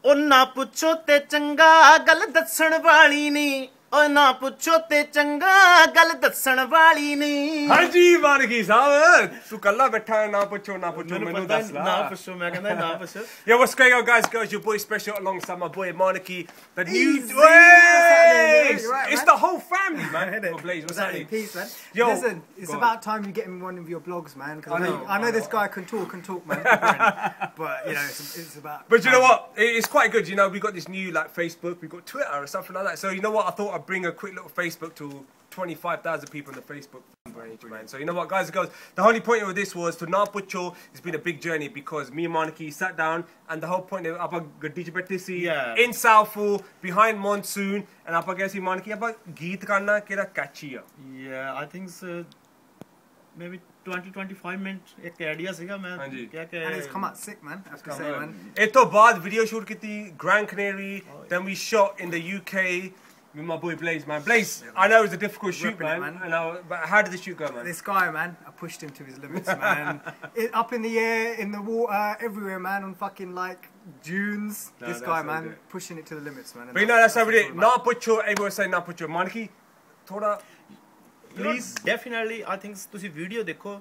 ओ ना पुछो ते चंगा गल दसन वाली ने, ओ ना पुछो ते चंगा गल दसन वाली ने। हाँ जी मानिकी साहब, तू कल्ला बैठा है, ना पुछो ना पुछो मेनू दस ला, ना पुछो मैं कहना ना पुछो। Yo, what's going on guys, girls, your boy Special alongside my boy Maniki, the new Blaze. It's the whole family, man. Oh, Blaze, what's happening? Peace, man. Yo, listen, it's about time you get in one of your vlogs, man, because I know this guy can talk, man. But you know, it's about. But you know what? It's quite good. You know, we got this new like Facebook, we got Twitter or something like that. So you know what? I thought I'd bring a quick little Facebook to 25,000 people on the Facebook page, man. So you know what, guys and girls, the only point of this was for Naah Pucho. It's been a big journey because me and Maniki sat down, and the whole point of about Gadijbatisi in Southall behind monsoon, and about Gasi Maniki about Geet Karna Kera Kachia. Yeah, I think so. Maybe 20-25 minutes ek idea siga main kya kya, and it's come out sick, man. I have to say, man, eto baad video shoot kiti Grand Canary, then we shot in the UK with my boy Blaze, man. Blaze, I know it was a difficult shoot, man. I know, but how did the shoot go, man? This guy, man, I pushed him to his limits, man. Up in the air, in the water, everywhere, man, on fucking, like, dunes. No, this guy, man, pushing it to the limits, man. But you know, that's how we did. Naah Pucho, everyone say Naah Pucho. Maniki, thoda, please. You know, definitely, I think, you see video, dekho.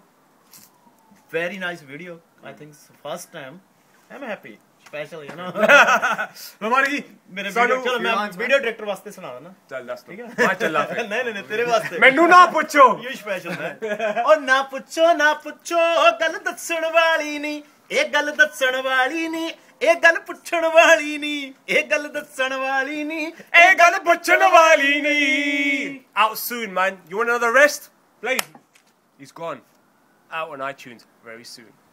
Very nice video. I think, first time, I'm happy. Special, you know. Maniki, मेरे चलो मैं video director वास्ते सुना था ना. चल last. ठीक है. हाँ चल लास्ट. नहीं नहीं तेरे वास्ते. मैं ना पूछो. You special है. और ना पूछो गल दसन वाली नहीं. एक गल दसन वाली नहीं. एक गल पुछन वाली नहीं. एक गल दसन वाली नहीं. एक गल पुछन वाली नहीं. Out soon, man. You want another rest? Blaze. He's gone. Out on iTunes very soon.